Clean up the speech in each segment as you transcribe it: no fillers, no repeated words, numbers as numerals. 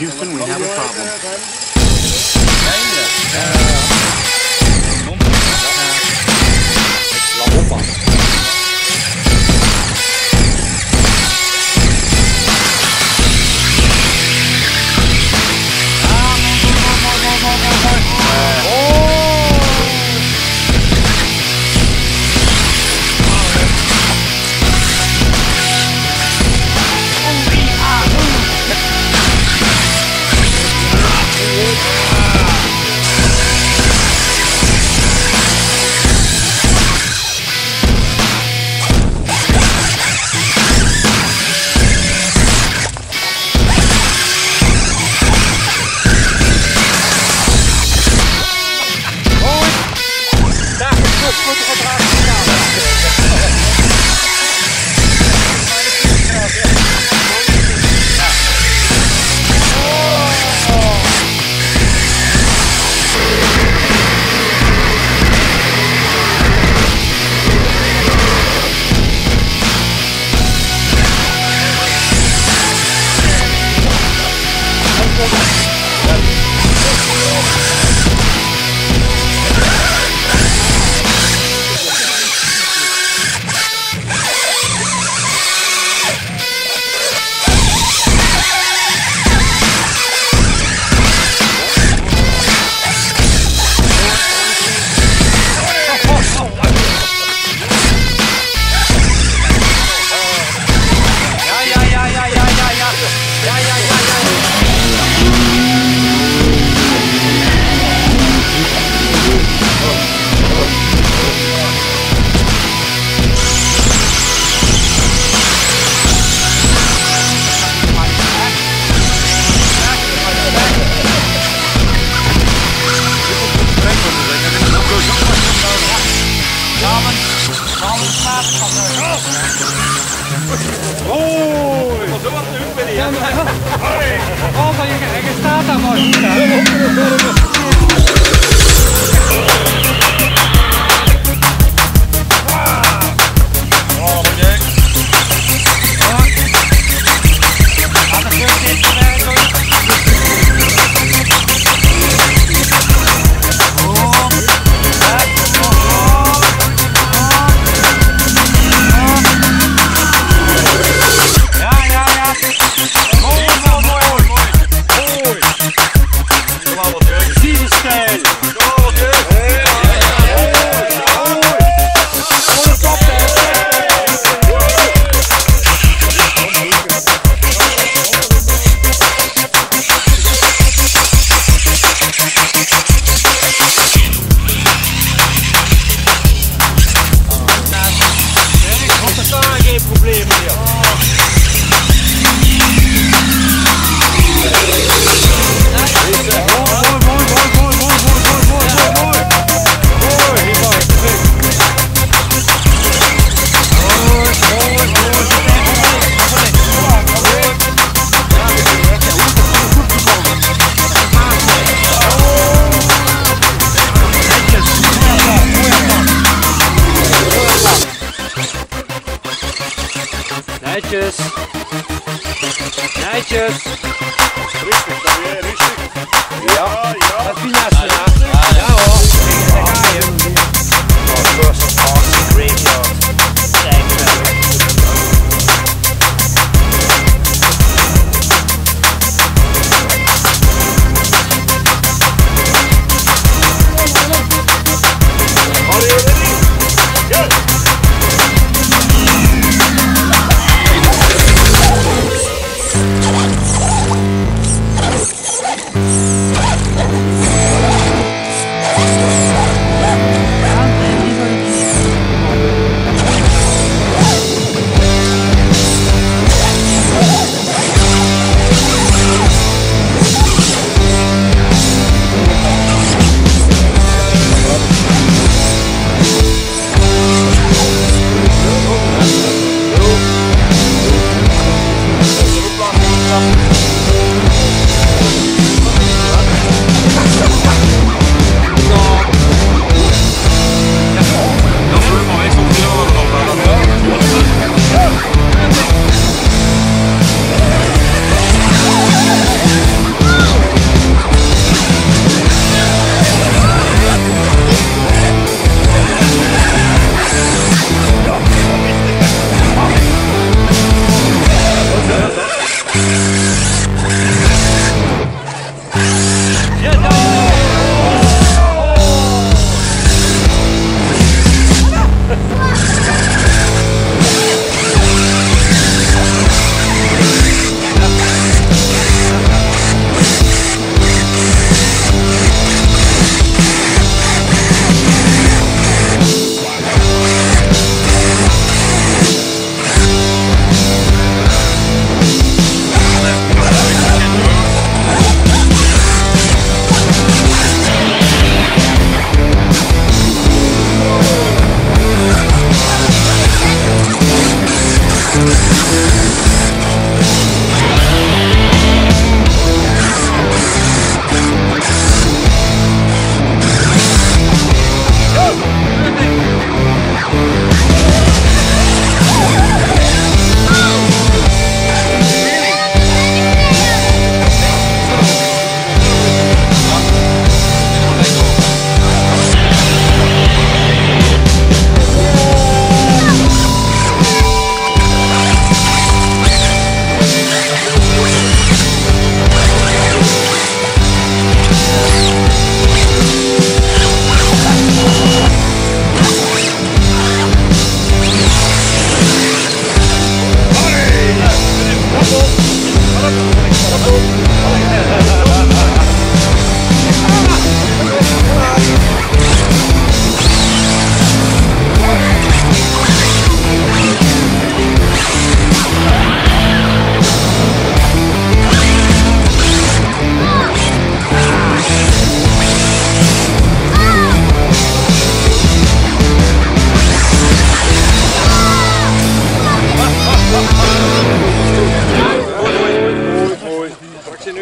Houston, we have a problem.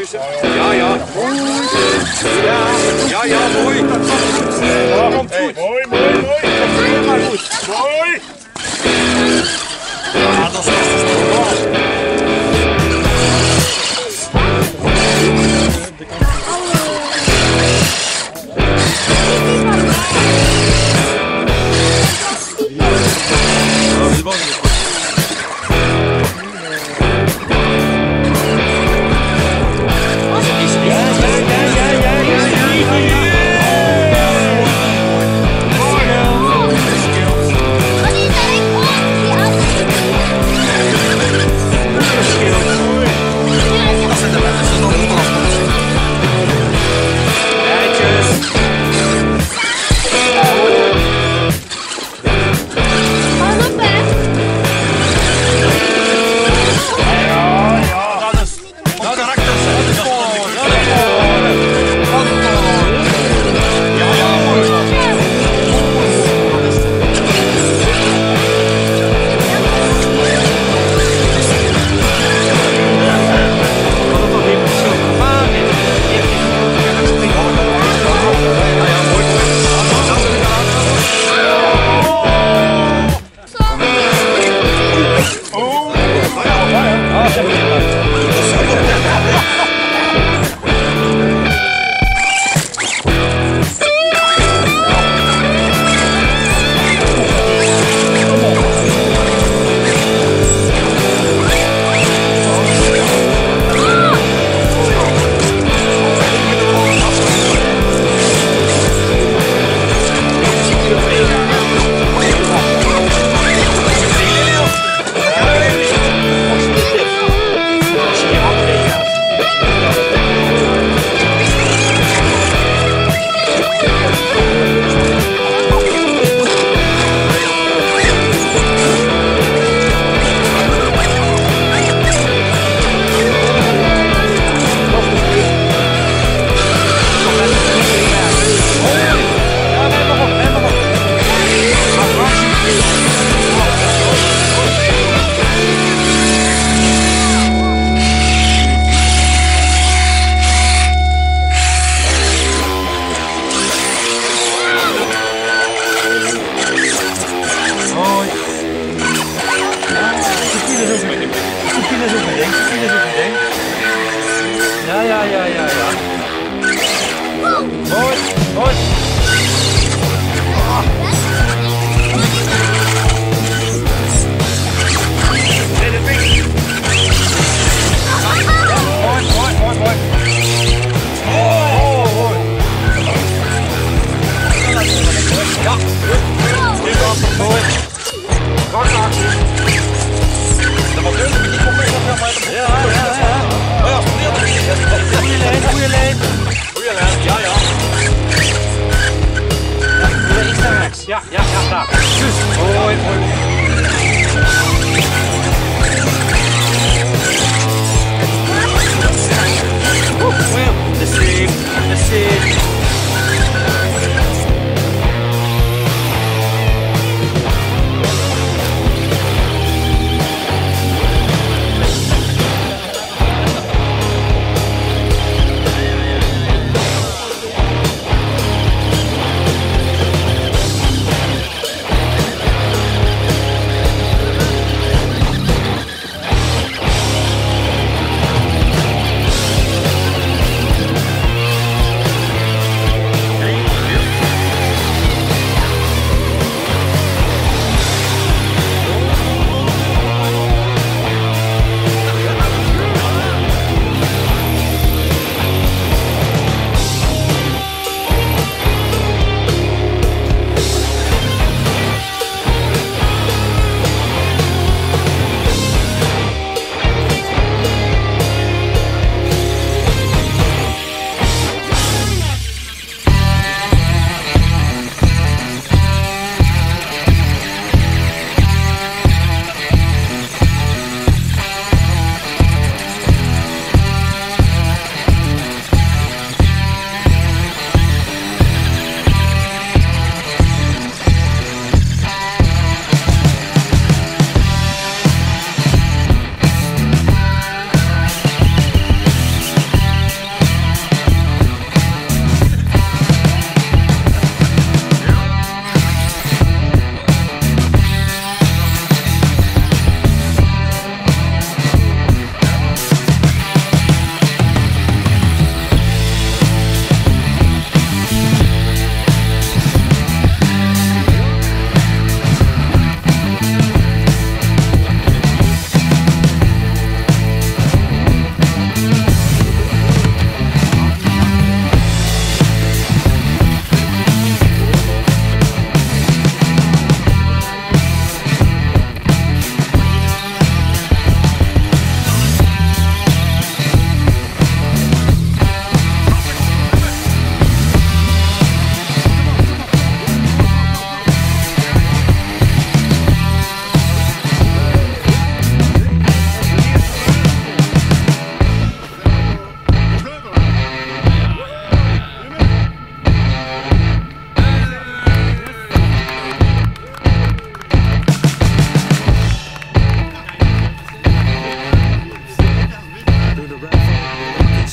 Füße. Ja, ja. Ja, ja, moin. Warum tut? Moin, moin, moin. Mal gut. Moin. Ja, das ist das.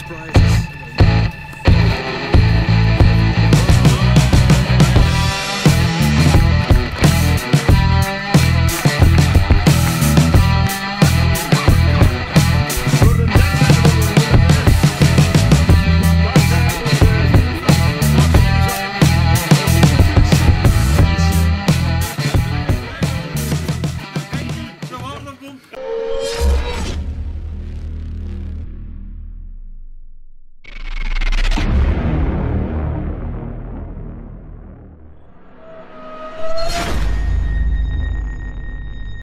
prizes.